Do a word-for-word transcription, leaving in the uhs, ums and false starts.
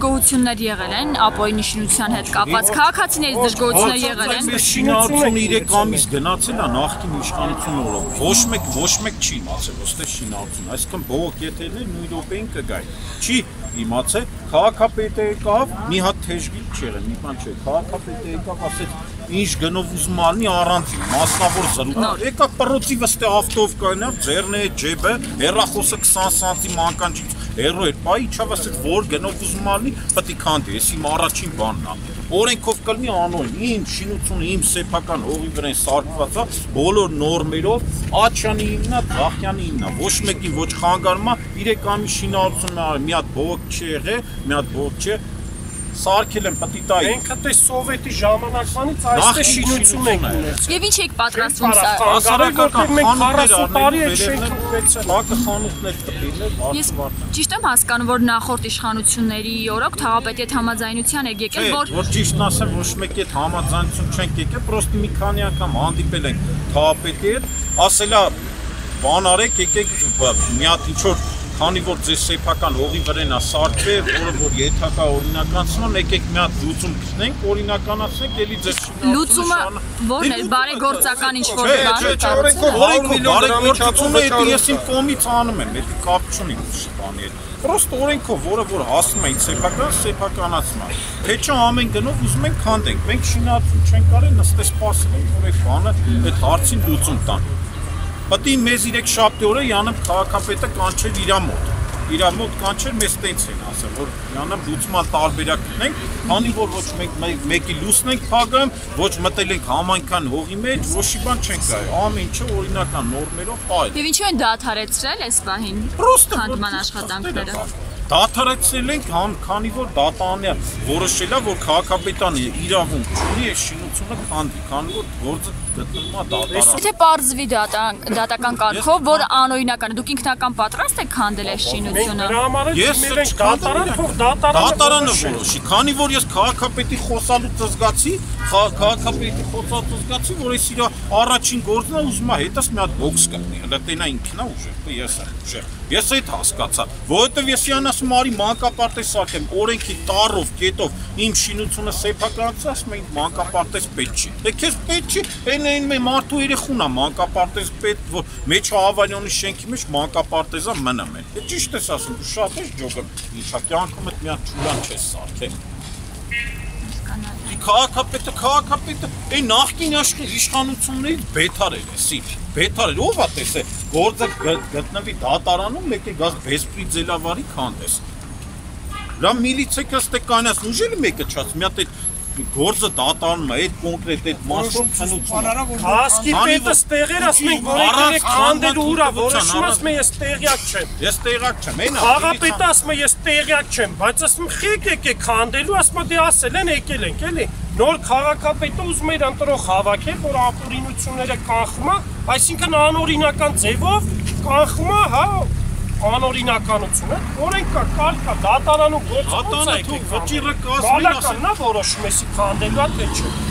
Դժգոհություններ եղել են, ապօրինի նշանության հետ կապված քաղաքացիների դժգոհություններ եղել են։ Այս շինարարությունը երեք ամիս գնացել է նախկին իշխանությունը օրոք։ Ոչ մեկ, ոչ մեկ չի իմացել, ոստե շինարարություն, այսինքն բողոք եթերն է նույն օրոքին կգայի։ Չի իմացել, քաղաքապետը եկավ, մի հատ թեժգիլ չեղել, մի բան չէ, քաղաքապետը եկավ, ասեց ինչ գնով ուզում ալնի առանց մասնավոր զրույց։ Եկա պրոցի վստե ավտովկան էր, ձեռն է ջեբը, հեռախոսը քսան սանտիմ անկանչից հեռու էր։ Պա իջավ ասեց որ գնով ուզում ալնի, պետք է քանդի, էս իմ առաջին բանն է։ Օրենքով կլինի անոն, իմ շինությունը իմ սեփական հողի վրա սարքված է, բոլոր նորմերով, Աչյանի իմն է, Ղախյանի իմն է, ոչ մեկին ոչ խանգարումա, երեք ամիս շինարարությունն արել, մի հատ բողոք չի եղել, մի հատ բողոք չէ։ Սարքել են պտիտայի։ Մենք այդ սովետի ժամանակվանից այստեղ շինություն ենք ունեցել։ Եվ ինչ եք պատրաստվում սա։ Հասարակական խանութներ արել։ Ես ճիշտ եմ հասկանում, որ նախորդ իշխանությունների օրոք թաղապետի հետ համաձայնության եք եկել, որ Որ ճիշտն ասեմ, ոչ մեկի հետ համաձայնություն չենք եկել, պրոստի մի քանի անգամ հանդիպել ենք թաղապետի հետ, ասել է բան արեք, եկեք մի հատ ինչ որ Քանի որ ձեր սեփական հողի վրան է սարքել, որը որ եթակա օրինականացնան, եկեք մի հատ լուծում գտնենք, օրինականացնենք, էլի ձեր շինարարությունը։ Լուծումը ո՞րն է, բարեգործական ինչ որ բան։ Չէ, չէ, օրենքով բարեգործությունը դա ես իմ կողմից անում եմ, դա կապ չունի բանի հետ։ Պրոստ օրենքով, որը որ հասնում է սեփական սեփականացման։ Թե չէ ամեն գնով ուզում են քանդենք, մենք շինարարություն չենք արել, այստեղ սպասում ենք, որ այդ բանը, այդ հարցին լուծում տան։ Պատի մեզ իրեք շաբթի օրը յանըմ քաղաքապետը կանչել իր մոտ, իր մոտ կանչել մեզ տենց են ասել, որ յանըմ լուծման տարբերակ ունենք, քանի որ ոչ մենք մեկի լուսն ենք փակում, ոչ մտել ենք համայնքան հողի մեջ, ոչի բան չենք արել, ամեն ինչը օրինական նորմերով այլ։ Եվ ինչու են դադարեցրել այս պահին քանդման աշխատանքները։ Դադարեցրել ենք, քանի որ դատանը որոշել է, որ քաղաքապետան իրավունք ունի այս շինությունը քանդի, քանի որ գործը Եթե պարզվի դատական կարգով, որ անօրինական է, դուք ինքնական պատրաստ եք քանդել այս շինությունը։ Ես դատարանը որոշի, քանի որ ես քաղաքապետի խոսալուց զգացի, քաղաքապետի խոսալուց զգացի, որ ես իր առաջին գործն է ուզում է հետս մի հատ բոքս կանի, հələ տենա ինքն է ուժը, ես եմ ուժը։ Ես այդ հասկացա, որովհետև ես իրանասում արի մանկապարտեզ սարքեմ, օրենքի տառով, կետով իմ շինությունը սեփականացրած, ասում եմ մանկապարտեզ պետք չի։ Դե քեզ պետք չի, այն այն մե մարդու երեխուն է մանկապարտեզ պետք, որ մեջը Ավանյանի շենքի մեջ մանկապարտեզը մնում է։ Դե ճիշտ ես ասում, դու շատ ես ջոկում, ինչա կյանքում այդ մի հատ ճուլան չես սարքել։ Քաղաքապետը, քաղաքապետը, այն նախկին իշխանություններից բետար էր էսի։ Բետար էր, ով է տեսե, գործը գտնվի դատարանում, մեկ է գազ Բեսպրի ձելավարի քանդես։ Դա միլիցիա կստե կանես, ուժել մեկը չած, մի հատ այդ գործը դատարանում է, այդ կոնկրետ այդ մասով քննություն։ Հասկի պետը ստեղեր, ասում են, որ եկեք քանդելու ուրա, որոշում ասում է, ես տեղյակ չեմ։ Ես տեղյակ չեմ, այն ասում է։ Խաղապետը ասում է, ես տեղյակ չեմ, բայց ասում խեք եկեք քանդելու, ասում է, դե ասել են, եկել ենք, էլի։ Նոր քաղաքապետը ուզում է իր ընտրող հավաքել, որ ապօրինությունները կանխում է, այսինքն անօրինական ձևով կանխում է, հա, անօրինականությունը, օրենք կա, կարգ կա, դատարանում գործընթաց է, դատարանը թող վճիռը կազմի, ասեն նա որոշում է քանդելու, թե չէ։